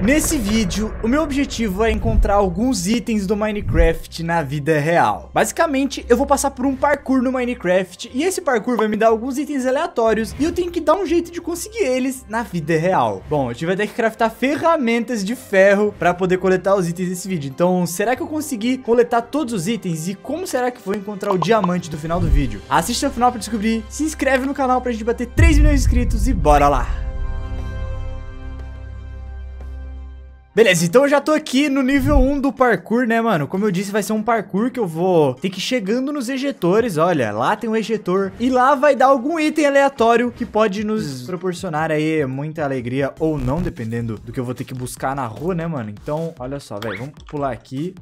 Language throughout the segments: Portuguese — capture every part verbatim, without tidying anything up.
Nesse vídeo, o meu objetivo é encontrar alguns itens do Minecraft na vida real. Basicamente, eu vou passar por um parkour no Minecraft e esse parkour vai me dar alguns itens aleatórios e eu tenho que dar um jeito de conseguir eles na vida real. Bom, eu tive até que craftar ferramentas de ferro para poder coletar os itens desse vídeo. Então, será que eu consegui coletar todos os itens e como será que vou encontrar o diamante do final do vídeo? Assiste ao final para descobrir, se inscreve no canal pra gente bater três milhões de inscritos e bora lá! Beleza, então eu já tô aqui no nível um do parkour, né, mano? Como eu disse, vai ser um parkour que eu vou ter que ir chegando nos ejetores, olha, lá tem um ejetor e lá vai dar algum item aleatório que pode nos proporcionar aí muita alegria ou não, dependendo do que eu vou ter que buscar na rua, né, mano? Então, olha só, velho, vamos pular aqui,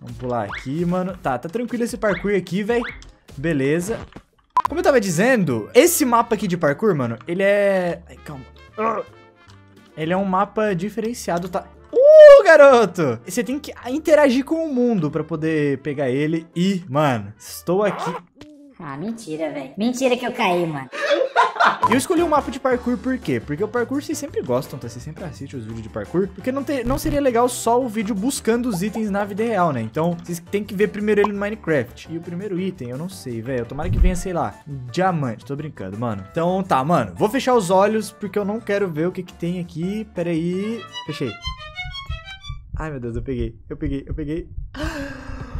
vamos pular aqui, mano. Tá, tá tranquilo esse parkour aqui, velho, beleza. Como eu tava dizendo, esse mapa aqui de parkour, mano, ele é... Ai, calma. Ele é um mapa diferenciado, tá... Uh, garoto! Você tem que interagir com o mundo pra poder pegar ele e... Mano, estou aqui... Ah, mentira, velho. Mentira que eu caí, mano. Eu escolhi o um mapa de parkour por quê? Porque o parkour vocês sempre gostam, tá? Vocês sempre assistem os vídeos de parkour. Porque não, ter, não seria legal só o vídeo buscando os itens na vida real, né? Então, vocês têm que ver primeiro ele no Minecraft. E o primeiro item, eu não sei, velho. Tomara que venha, sei lá, diamante. Tô brincando, mano. Então, tá, mano. Vou fechar os olhos porque eu não quero ver o que que tem aqui. Pera aí. Fechei. Ai, meu Deus, eu peguei, eu peguei, eu peguei.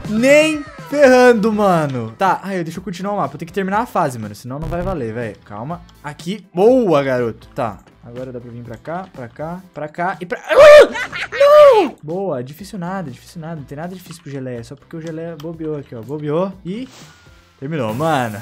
Nem ferrando, mano. Tá, ai, deixa eu continuar o mapa. Eu tenho que terminar a fase, mano, senão não vai valer, velho. Calma, aqui, boa, garoto. Tá, agora dá pra vir pra cá, pra cá, pra cá e pra... Uh! Não! Boa, difícil nada, difícil nada. Não tem nada difícil pro Geleia, só porque o Geleia bobeou aqui, ó. Bobeou e... terminou, mano.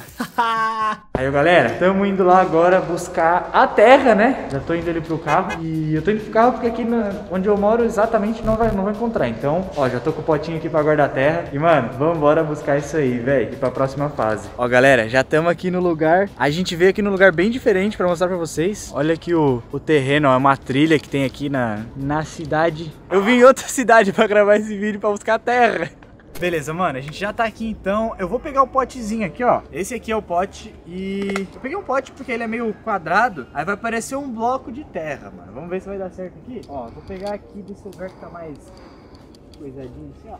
Aí, galera, estamos indo lá agora buscar a terra, né? Já tô indo ali pro carro. E eu tô indo pro carro porque aqui na, onde eu moro exatamente não vai, não vai encontrar. Então, ó, já tô com o potinho aqui pra guardar a terra. E, mano, vambora buscar isso aí, velho. E pra próxima fase. Ó, galera, já estamos aqui no lugar. A gente veio aqui num lugar bem diferente pra mostrar pra vocês. Olha aqui o, o terreno, ó. É uma trilha que tem aqui na, na cidade. Eu vim em outra cidade pra gravar esse vídeo pra buscar a terra. Beleza, mano, a gente já tá aqui então. Eu vou pegar o potezinho aqui, ó. Esse aqui é o pote e... Eu peguei um pote porque ele é meio quadrado. Aí vai aparecer um bloco de terra, mano. Vamos ver se vai dar certo aqui. Ó, vou pegar aqui desse lugar que tá mais coisadinho assim, ó.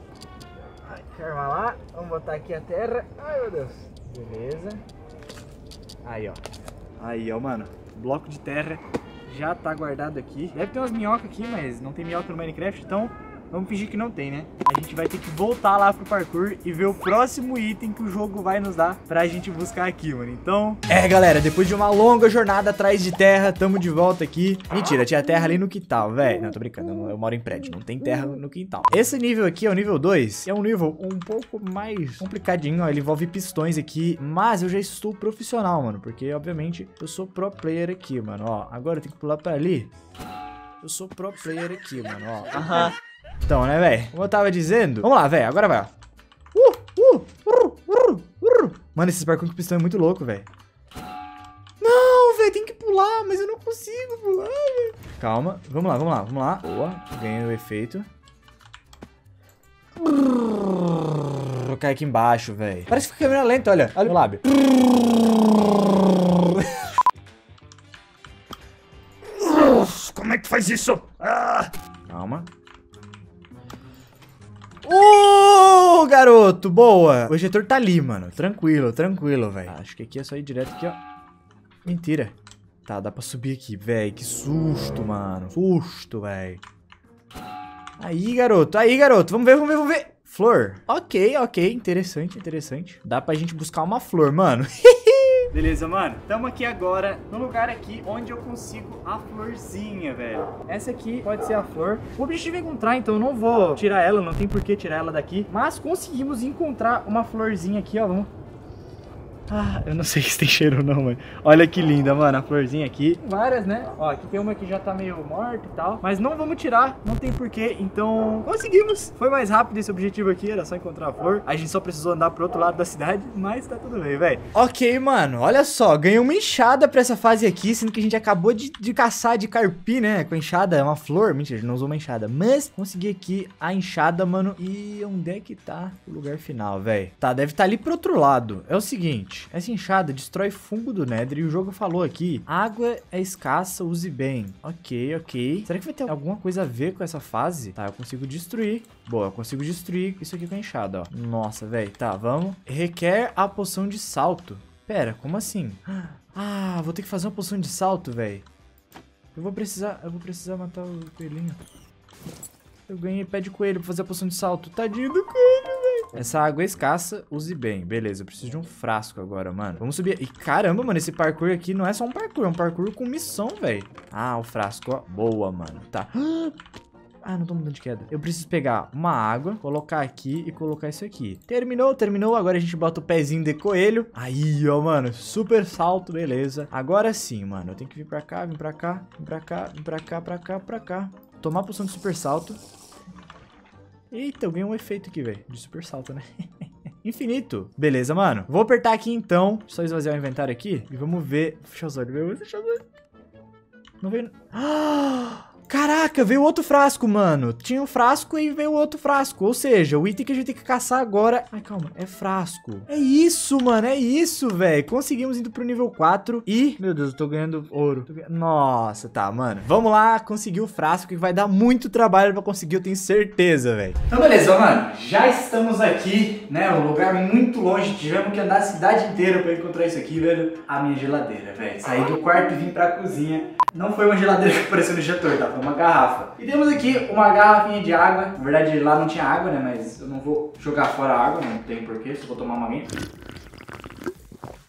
Ai, carma lá. Vamos botar aqui a terra. Ai, meu Deus. Beleza. Aí, ó. Aí, ó, mano. Bloco de terra já tá guardado aqui. Deve ter umas minhocas aqui, mas não tem minhoca no Minecraft, então... Vamos fingir que não tem, né? A gente vai ter que voltar lá pro parkour e ver o próximo item que o jogo vai nos dar pra gente buscar aqui, mano. Então... É, galera, depois de uma longa jornada atrás de terra, tamo de volta aqui. Mentira, tinha terra ali no quintal, velho. Não, tô brincando, eu moro em prédio, não tem terra no quintal. Esse nível aqui é o nível dois. É um nível um pouco mais complicadinho, ó. Ele envolve pistões aqui, mas eu já estou profissional, mano. Porque, obviamente, eu sou pro player aqui, mano. Ó, agora eu tenho que pular pra ali. Eu sou pro player aqui, mano, ó. Aham. Então, né, velho? Como eu tava dizendo... Vamos lá, velho. Agora vai, ó. Uh, uh, uh, uh, uh. Mano, esses parkour com pistão é muito louco, velho. Não, velho. Tem que pular, mas eu não consigo pular, velho. Calma. Vamos lá, vamos lá, vamos lá. Boa. Ganhei o efeito. Uh, cai aqui embaixo, velho. Parece que fica a câmera lenta, olha. Olha o lábio. Uh, como é que faz isso? Ah. Calma. Ô, uh, garoto, boa. O ejetor tá ali, mano. Tranquilo, tranquilo, velho. Acho que aqui é só ir direto aqui, ó. Mentira. Tá, dá pra subir aqui, velho. Que susto, mano. Susto, velho. Aí, garoto. Aí, garoto. Vamos ver, vamos ver, vamos ver. Flor. Ok, ok. Interessante, interessante. Dá pra gente buscar uma flor, mano. Beleza, mano? Tamo aqui agora no lugar aqui onde eu consigo a florzinha, velho. Essa aqui pode ser a flor. O objetivo é encontrar, então eu não vou tirar ela, não tem por que tirar ela daqui. Mas conseguimos encontrar uma florzinha aqui, ó. Vamos... Ah, eu não sei se tem cheiro ou não, mano. Olha que linda, mano, a florzinha aqui. Várias, né? Ó, aqui tem uma que já tá meio morta e tal. Mas não vamos tirar, não tem porquê. Então, conseguimos. Foi mais rápido esse objetivo aqui, era só encontrar a flor. A gente só precisou andar pro outro lado da cidade, mas tá tudo bem, velho. Ok, mano, olha só. Ganhei uma enxada pra essa fase aqui, sendo que a gente acabou de, de caçar de carpi, né? Com a enxada, é uma flor. Mentira, a gente não usou uma enxada. Mas consegui aqui a enxada, mano. E onde é que tá o lugar final, velho? Tá, deve estar ali pro outro lado. É o seguinte... seguinte, essa enxada destrói fungo do Nether e o jogo falou aqui, água é escassa, use bem. Ok, ok. Será que vai ter alguma coisa a ver com essa fase? Tá, eu consigo destruir. Boa, eu consigo destruir isso aqui com a enxada, ó. Nossa, velho. Tá, vamos. Requer a poção de salto. Pera, como assim? Ah, vou ter que fazer uma poção de salto, velho. Eu vou precisar... Eu vou precisar matar o coelhinho. Eu ganhei pé de coelho pra fazer a poção de salto. Tadinho do coelho, velho. Essa água é escassa, use bem. Beleza, eu preciso de um frasco agora, mano. Vamos subir. E caramba, mano, esse parkour aqui não é só um parkour. É um parkour com missão, velho. Ah, o frasco, ó. Boa, mano. Tá. Ah, não tô mudando de queda. Eu preciso pegar uma água, colocar aqui e colocar isso aqui. Terminou, terminou. Agora a gente bota o pezinho de coelho. Aí, ó, mano. Super salto, beleza. Agora sim, mano. Eu tenho que vir pra cá, vir pra cá, vir pra cá, vir pra cá, pra cá, pra cá. Tomar a poção de super salto. Eita, eu ganhei um efeito aqui, velho. De super salto, né? Infinito. Beleza, mano. Vou apertar aqui, então. Só esvaziar o inventário aqui. E vamos ver. Fecha os olhos, meu. Fecha os olhos. Não veio... Ah! Caraca, veio outro frasco, mano. Tinha um frasco e veio outro frasco. Ou seja, o item que a gente tem que caçar agora... Ai, calma. É frasco. É isso, mano. É isso, velho. Conseguimos indo pro nível quatro e... Meu Deus, eu tô ganhando ouro. Nossa, tá, mano. Vamos lá conseguir o frasco, que vai dar muito trabalho pra conseguir, eu tenho certeza, velho. Então, beleza, mano. Já estamos aqui, né? Um lugar muito longe. Tivemos que andar a cidade inteira pra encontrar isso aqui, velho. A minha geladeira, velho. Saí do quarto e vim pra cozinha. Não foi uma geladeira que apareceu no injetor, tá? Foi uma garrafa. E temos aqui uma garrafinha de água. Na verdade, lá não tinha água, né? Mas eu não vou jogar fora a água, não tem porquê. Só vou tomar uma minha.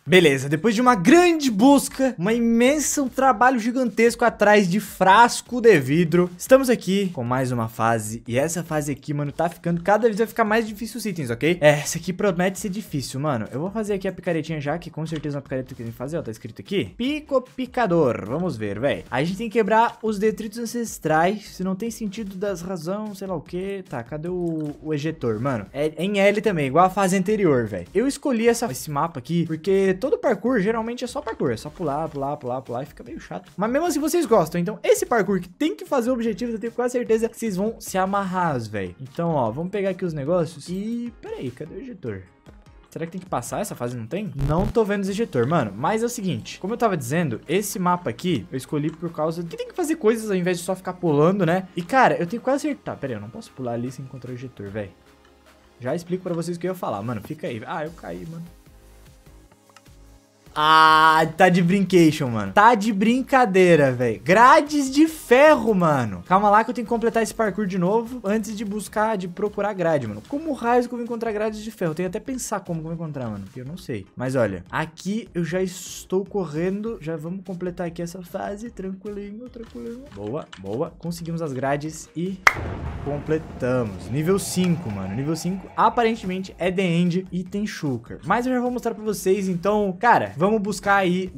Beleza, depois de uma grande busca, uma imensa, um trabalho gigantesco atrás de frasco de vidro, estamos aqui com mais uma fase. E essa fase aqui, mano, tá ficando, cada vez vai ficar mais difícil os itens, ok? É, essa aqui promete ser difícil, mano. Eu vou fazer aqui a picaretinha já, que com certeza é uma picareta que tem que fazer, ó, tá escrito aqui. Pico picador, vamos ver, velho. A gente tem que quebrar os detritos ancestrais, se não tem sentido das razões, sei lá o que. Tá, cadê o, o ejetor, mano? É em L também, igual a fase anterior, velho. Eu escolhi essa, esse mapa aqui, porque... Todo parkour, geralmente, é só parkour. É só pular, pular, pular, pular e fica meio chato. Mas mesmo assim, vocês gostam. Então, esse parkour que tem que fazer objetivos, eu tenho quase certeza que vocês vão se amarrar, velho. Então, ó, vamos pegar aqui os negócios e... Peraí, cadê o ejetor? Será que tem que passar essa fase? Não tem? Não tô vendo o ejetor, mano. Mas é o seguinte, como eu tava dizendo, esse mapa aqui eu escolhi por causa que tem que fazer coisas ao invés de só ficar pulando, né? E, cara, eu tenho quase certeza... Tá, peraí, eu não posso pular ali sem encontrar o ejetor, velho. Já explico pra vocês o que eu ia falar, mano. Fica aí. Ah, eu caí, mano. Ah, tá de brincation, mano. Tá de brincadeira, velho. Grades de ferro, mano. Calma lá que eu tenho que completar esse parkour de novo antes de buscar, de procurar grade, mano. Como raios que eu vou encontrar grades de ferro? Eu tenho até que pensar como que eu vou encontrar, mano, porque eu não sei. Mas olha, aqui eu já estou correndo. Já vamos completar aqui essa fase. Tranquilinho, tranquilinho. Boa, boa. Conseguimos as grades e completamos. Nível cinco, mano. Nível cinco, aparentemente, é The End e tem Shulker. Mas eu já vou mostrar pra vocês, então, cara... Vamos Vamos buscar aí...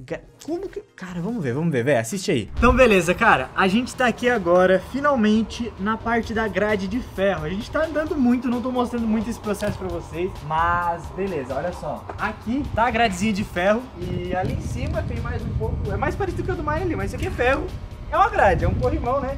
Como que... Cara, vamos ver, vamos ver, velho. Assiste aí. Então, beleza, cara. A gente tá aqui agora, finalmente, na parte da grade de ferro. A gente tá andando muito, não tô mostrando muito esse processo pra vocês. Mas, beleza, olha só. Aqui tá a gradezinha de ferro. E ali em cima tem mais um pouco... É mais parecido que o do Mario ali, mas isso aqui é ferro. É uma grade, é um corrimão, né?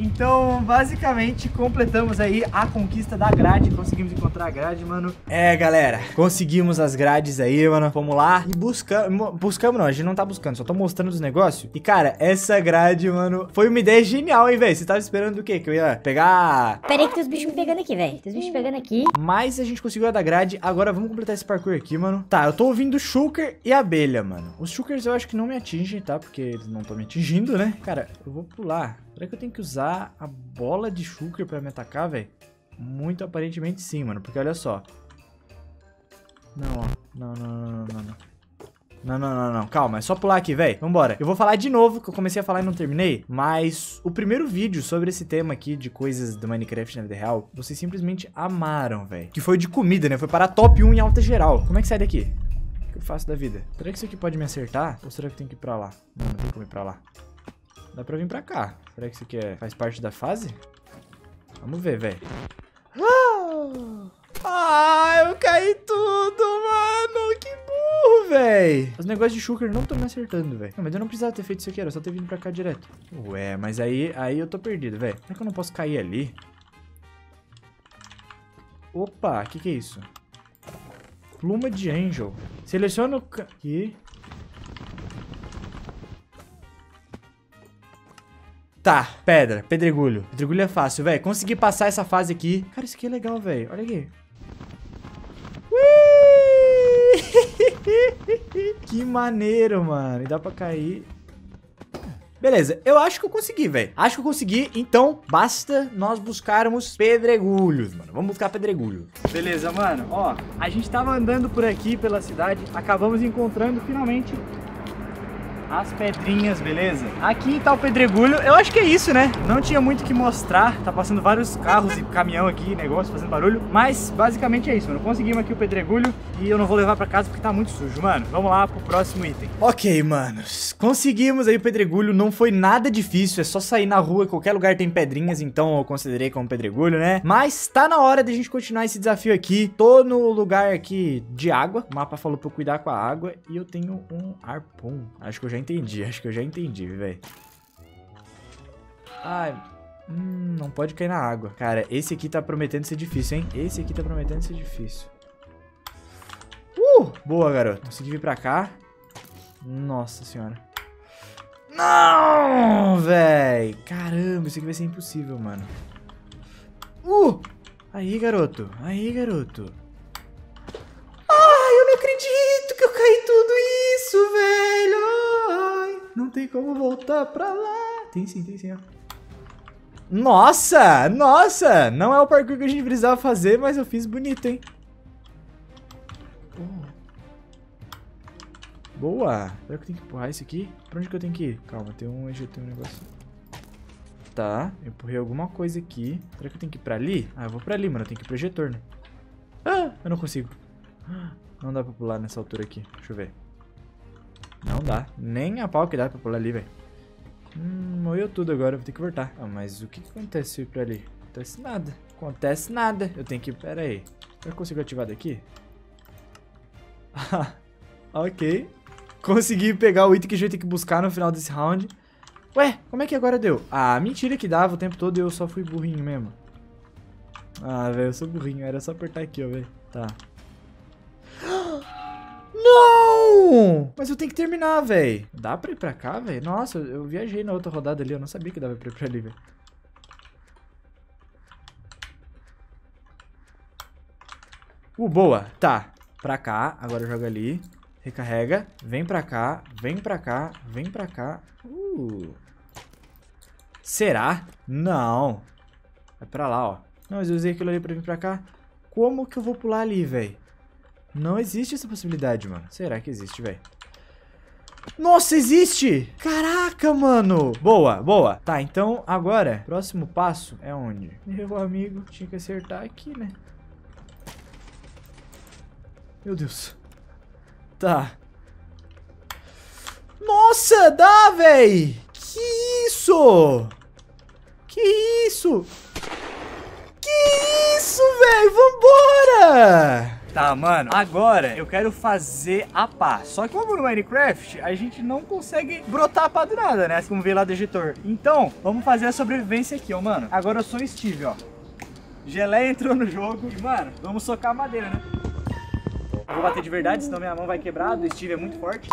Então, basicamente, completamos aí a conquista da grade. Conseguimos encontrar a grade, mano. É, galera, conseguimos as grades aí, mano. Vamos lá e buscamos... Buscamos não, a gente não tá buscando, só tô mostrando os negócios. E, cara, essa grade, mano, foi uma ideia genial, hein, velho. Você tava esperando o quê? Que eu ia pegar... Pera aí que tem os bichos me pegando aqui, velho. Tem os bichos pegando aqui. Mas a gente conseguiu a da grade. Agora vamos completar esse parkour aqui, mano. Tá, eu tô ouvindo Shulker e abelha, mano. Os Shulkers eu acho que não me atingem, tá? Porque eles não estão me atingindo, né? Cara, eu vou pular... Será que eu tenho que usar a bola de Shulker pra me atacar, velho? Muito aparentemente sim, mano. Porque olha só. Não, ó. Não, não, não, não, não, não. Não, não, não, não. Calma, é só pular aqui, velho. Vambora. Eu vou falar de novo, que eu comecei a falar e não terminei. Mas o primeiro vídeo sobre esse tema aqui de coisas do Minecraft na vida real, vocês simplesmente amaram, velho. Que foi de comida, né? Foi para top um em alta geral. Como é que sai daqui? O que eu faço da vida? Será que isso aqui pode me acertar? Ou será que tem que ir pra lá? Não, não tem como ir pra lá. Dá pra vir pra cá. Será que isso aqui é... faz parte da fase? Vamos ver, velho. Ah, eu caí tudo, mano. Que burro, velho. Os negócios de Shulker não estão me acertando, velho. Mas eu não precisava ter feito isso aqui, era só ter vindo pra cá direto. Ué, mas aí, aí eu tô perdido, velho. Será que eu não posso cair ali? Opa, o que que é isso? Pluma de Angel. Seleciona o... aqui. Tá, pedra, pedregulho. Pedregulho é fácil, velho. Consegui passar essa fase aqui. Cara, isso aqui é legal, velho. Olha aqui. Que maneiro, mano. E dá pra cair... Beleza, eu acho que eu consegui, velho. Acho que eu consegui, então basta nós buscarmos pedregulhos, mano. Vamos buscar pedregulho. Beleza, mano. Ó, a gente tava andando por aqui pela cidade, acabamos encontrando finalmente as pedrinhas, beleza? Aqui tá o pedregulho. Eu acho que é isso, né? Não tinha muito o que mostrar. Tá passando vários carros e caminhão aqui, negócio, fazendo barulho. Mas basicamente é isso, mano. Conseguimos aqui o pedregulho e eu não vou levar pra casa porque tá muito sujo, mano. Vamos lá pro próximo item. Ok, manos. Conseguimos aí o pedregulho. Não foi nada difícil. É só sair na rua. Qualquer lugar tem pedrinhas, então eu considerei como pedregulho, né? Mas tá na hora de a gente continuar esse desafio aqui. Tô no lugar aqui de água. O mapa falou pra eu cuidar com a água e eu tenho um arpão. Acho que eu já entendi, acho que eu já entendi, velho. Ai, hum, não pode cair na água. Cara, esse aqui tá prometendo ser difícil, hein? Esse aqui tá prometendo ser difícil. Uh, boa, garoto. Consegui vir pra cá. Nossa senhora. Não, velho. Caramba, isso aqui vai ser impossível, mano. Uh, aí, garoto. Aí, garoto. Ai, eu não acredito que eu caí tudo isso, velho. Não tem como voltar pra lá. Tem sim, tem sim, ó. Nossa, nossa. Não é o parkour que a gente precisava fazer, mas eu fiz bonito, hein. Oh. Boa. Será que eu tenho que empurrar isso aqui? Pra onde que eu tenho que ir? Calma, tem um, tem um negócio. Tá, eu empurrei alguma coisa aqui. Será que eu tenho que ir pra ali? Ah, eu vou pra ali, mano. Eu tenho que ir pro ejetor, né? Ah, eu não consigo. Não dá pra pular nessa altura aqui. Deixa eu ver. Não dá. Nem a pau que dá pra pular ali, velho. Hum, morreu tudo agora. Vou ter que voltar. Ah, mas o que que acontece pra ali? Acontece nada. Acontece nada. Eu tenho que... Pera aí. Eu consigo ativar daqui? Ah, ok. Consegui pegar o item que a gente tem que buscar no final desse round. Ué, como é que agora deu? Ah, mentira que dava o tempo todo e eu só fui burrinho mesmo. Ah, velho, eu sou burrinho. Era só apertar aqui, ó, velho. Tá. Mas eu tenho que terminar, velho. Dá pra ir pra cá, velho? Nossa, eu viajei na outra rodada ali. Eu não sabia que dava pra ir pra ali, velho. Uh, boa. Tá. Pra cá. Agora joga ali. Recarrega. Vem pra cá. Vem pra cá. Vem pra cá. Uh. Será? Não. Vai pra lá, ó. Não, mas eu usei aquilo ali pra vir pra cá. Como que eu vou pular ali, velho? Não existe essa possibilidade, mano. Será que existe, velho? Nossa, existe! Caraca, mano! Boa, boa. Tá, então agora, próximo passo é onde? Meu amigo, tinha que acertar aqui, né? Meu Deus. Tá. Nossa, dá, velho! Que isso? Que isso? Que isso, velho? Vambora! Tá, mano, agora eu quero fazer a pá. Só que como no Minecraft, a gente não consegue brotar a pá do nada, né? Como veio lá do editor. Então, vamos fazer a sobrevivência aqui, ó, mano. Agora eu sou o Steve, ó. Geleia entrou no jogo. Mano, vamos socar a madeira, né? Eu vou bater de verdade, senão minha mão vai quebrar. O Steve é muito forte.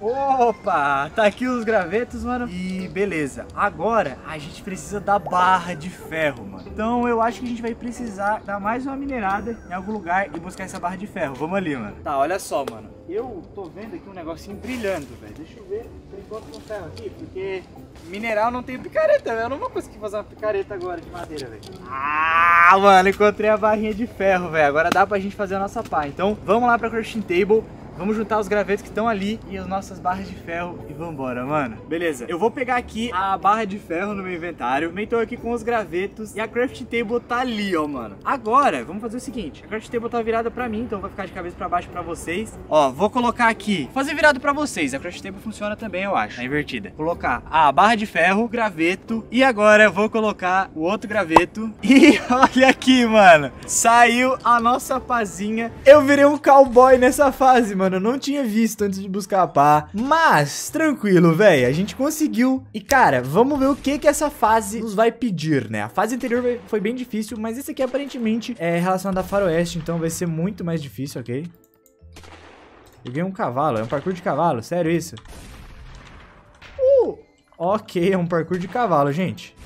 Opa, tá aqui os gravetos, mano. E beleza, agora a gente precisa da barra de ferro, mano. Então eu acho que a gente vai precisar dar mais uma minerada em algum lugar e buscar essa barra de ferro. Vamos ali, mano. Tá, olha só, mano. Eu tô vendo aqui um negocinho brilhando, velho. Deixa eu ver se encontro um ferro aqui, porque mineral não tem picareta, velho. Eu não vou conseguir fazer uma picareta agora de madeira, velho. Ah, mano, encontrei a barrinha de ferro, velho. Agora dá pra gente fazer a nossa pá. Então vamos lá pra crafting table. Vamos juntar os gravetos que estão ali e as nossas barras de ferro e vambora, mano. Beleza, eu vou pegar aqui a barra de ferro no meu inventário. Também tô aqui com os gravetos e a crafting table tá ali, ó, mano. Agora, vamos fazer o seguinte. A crafting table tá virada pra mim, então vai ficar de cabeça pra baixo pra vocês. Ó, vou colocar aqui. Fazer virado pra vocês. A crafting table funciona também, eu acho. Tá invertida. Colocar a barra de ferro, o graveto e agora eu vou colocar o outro graveto. E olha aqui, mano. Saiu a nossa pazinha. Eu virei um cowboy nessa fase, mano. mano, eu não tinha visto antes de buscar a pá. Mas, tranquilo, velho, a gente conseguiu. E, cara, vamos ver o que que essa fase nos vai pedir, né? A fase anterior foi bem difícil, mas esse aqui, aparentemente, é relacionado a faroeste, então vai ser muito mais difícil, ok? Peguei um cavalo, é um parkour de cavalo, sério isso? Uh! Ok, é um parkour de cavalo, gente.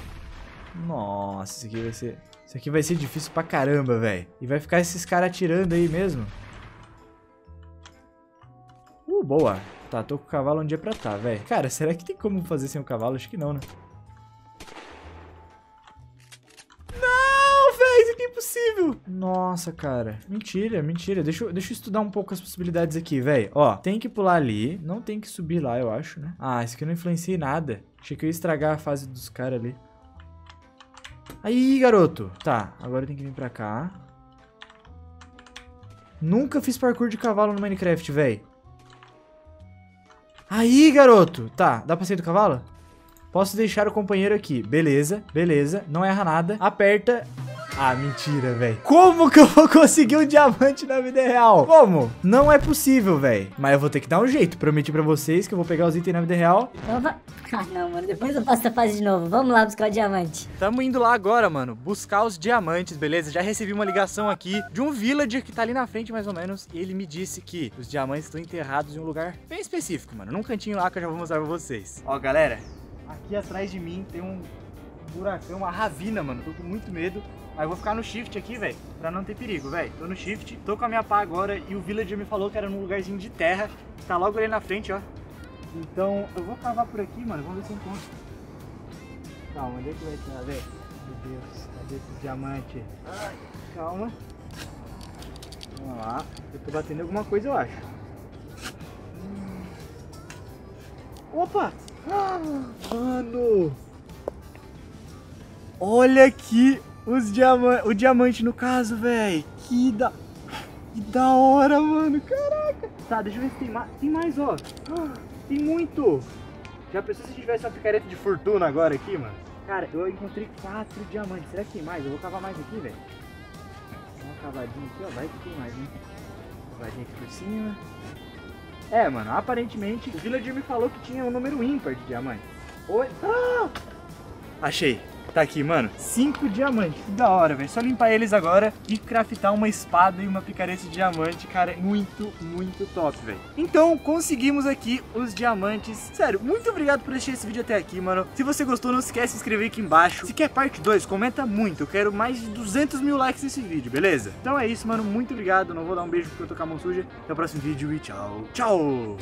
Nossa, isso aqui vai ser... Isso aqui vai ser difícil pra caramba, velho. E vai ficar esses caras atirando aí mesmo. Uh, boa. Tá, tô com o cavalo onde é pra tá, velho. Cara, será que tem como fazer sem o cavalo? Acho que não, né? Não, velho, isso aqui é impossível. Nossa, cara. Mentira, mentira. Deixa eu, deixa eu estudar um pouco as possibilidades aqui, velho. Ó, tem que pular ali. Não tem que subir lá, eu acho, né? Ah, isso aqui não influencia em nada. Achei que eu ia estragar a fase dos caras ali. Aí, garoto. Tá, agora tem que vir pra cá. Nunca fiz parkour de cavalo no Minecraft, velho. Aí, garoto. Tá, dá pra sair do cavalo? Posso deixar o companheiro aqui. Beleza, beleza. Não erra nada. Aperta... Ah, mentira, velho. Como que eu vou conseguir um diamante na vida real? Como? Não é possível, velho. Mas eu vou ter que dar um jeito. Prometi pra vocês que eu vou pegar os itens na vida real. Opa. Ah, não, mano. Depois eu passo a fase de novo. Vamos lá buscar o diamante. Tamo indo lá agora, mano. Buscar os diamantes, beleza? Já recebi uma ligação aqui de um villager que tá ali na frente, mais ou menos. E ele me disse que os diamantes estão enterrados em um lugar bem específico, mano. Num cantinho lá que eu já vou mostrar pra vocês. Ó, galera. Aqui atrás de mim tem um buracão, uma ravina, mano. Tô com muito medo. Mas eu vou ficar no shift aqui, velho, pra não ter perigo, velho. Tô no shift, tô com a minha pá agora e o villager me falou que era num lugarzinho de terra. Tá logo ali na frente, ó. Então, eu vou cavar por aqui, mano, vamos ver se eu encontro. Calma, onde é que vai estar, velho? Meu Deus, cadê esse diamante? Ai, calma. Vamos lá. Eu tô batendo em alguma coisa, eu acho. Hum. Opa! Ah, mano! Olha aqui! Os diamantes, o diamante no caso, velho. Que da... que da hora, mano. Caraca. Tá, deixa eu ver se tem mais. Tem mais, ó. Ah, tem muito. Já pensou se tivesse uma picareta de fortuna agora aqui, mano? Cara, eu encontrei quatro diamantes. Será que tem mais? Eu vou cavar mais aqui, velho. Uma cavadinha aqui, ó. Vai que tem mais, né? Cavadinha aqui por cima. É, mano. Aparentemente, o villager me falou que tinha um número ímpar de diamantes. Oi. Ah! Achei. Tá aqui, mano. Cinco diamantes. Que da hora, velho. Só limpar eles agora e craftar uma espada e uma picareta de diamante, cara. Muito, muito top, velho. Então, conseguimos aqui os diamantes. Sério, muito obrigado por assistir esse vídeo até aqui, mano. Se você gostou, não esquece de se inscrever aqui embaixo. Se quer parte dois, comenta muito. Eu quero mais de duzentos mil likes nesse vídeo, beleza? Então é isso, mano. Muito obrigado. Não vou dar um beijo porque eu tô com a mão suja. Até o próximo vídeo e tchau. Tchau!